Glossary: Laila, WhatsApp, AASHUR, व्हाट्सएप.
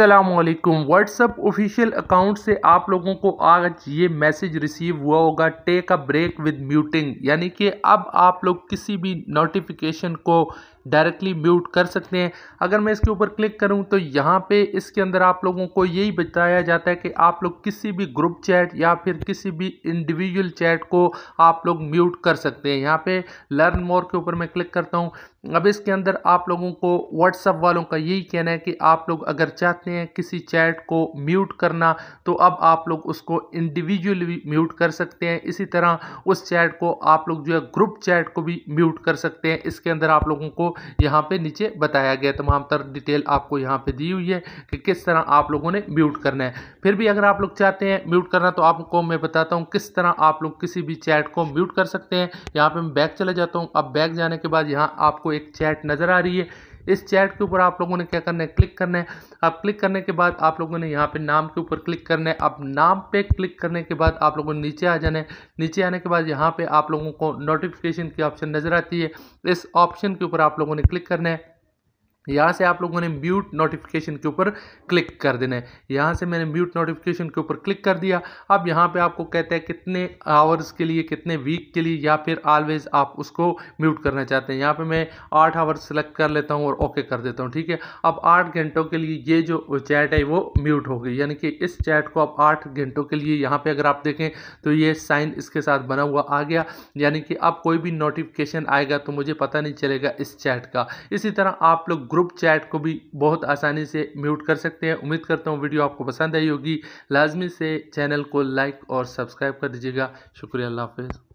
अस्सलामुअलैकुम। WhatsApp official account से आप लोगों को आज ये मैसेज रिसीव हुआ होगा, take a break with muting, यानी कि अब आप लोग किसी भी नोटिफिकेशन को डायरेक्टली म्यूट कर सकते हैं। अगर मैं इसके ऊपर क्लिक करूं तो यहाँ पे इसके अंदर आप लोगों को यही बताया जाता है कि आप लोग किसी भी ग्रुप चैट या फिर किसी भी इंडिविजुअल चैट को आप लोग म्यूट कर सकते हैं। यहाँ पे लर्न मोर के ऊपर मैं क्लिक करता हूँ। अब इसके अंदर आप लोगों को व्हाट्सएप वालों का यही कहना है कि आप लोग अगर चाहते हैं किसी चैट को म्यूट करना तो अब आप लोग उसको इंडिविजुअली म्यूट कर सकते हैं। इसी तरह उस चैट को आप लोग जो है ग्रुप चैट को भी म्यूट कर सकते हैं। इसके अंदर आप लोगों को यहाँ पे नीचे बताया गया, तमाम तर डिटेल आपको यहाँ पे दी हुई है कि किस तरह आप लोगों ने म्यूट करना है। फिर भी अगर आप लोग चाहते हैं म्यूट करना तो आपको मैं बताता हूँ किस तरह आप लोग किसी भी चैट को म्यूट कर सकते हैं। यहाँ पे मैं बैक चला जाता हूँ। अब बैक जाने के बाद यहाँ आपको एक चैट नज़र आ रही है। इस चैट के ऊपर आप लोगों ने क्या करना है, क्लिक करना है। अब क्लिक करने के बाद आप लोगों ने यहाँ पे नाम के ऊपर क्लिक करना है। अब नाम पे क्लिक करने के बाद आप लोगों ने नीचे आ जाना है। नीचे आने के बाद यहाँ पे आप लोगों को नोटिफिकेशन की ऑप्शन नज़र आती है। इस ऑप्शन के ऊपर आप लोगों ने क्लिक करना है। यहाँ से आप लोगों ने म्यूट नोटिफिकेशन के ऊपर क्लिक कर देना है। यहाँ से मैंने म्यूट नोटिफिकेशन के ऊपर क्लिक कर दिया। अब यहाँ पे आपको कहता है कितने आवर्स के लिए, कितने वीक के लिए या फिर ऑलवेज आप उसको म्यूट करना चाहते हैं। यहाँ पे मैं 8 आवर्स सेलेक्ट कर लेता हूँ और ओके कर देता हूँ। ठीक है, अब 8 घंटों के लिए ये जो चैट है वो म्यूट हो गई, यानी कि इस चैट को आप 8 घंटों के लिए, यहाँ पर अगर आप देखें तो ये साइन इसके साथ बना हुआ आ गया, यानी कि अब कोई भी नोटिफिकेशन आएगा तो मुझे पता नहीं चलेगा इस चैट का। इसी तरह आप लोग ग्रुप चैट को भी बहुत आसानी से म्यूट कर सकते हैं। उम्मीद करता हूँ वीडियो आपको पसंद आई होगी। लाजमी से चैनल को लाइक और सब्सक्राइब कर दीजिएगा। शुक्रिया, अल्लाह हाफिज़।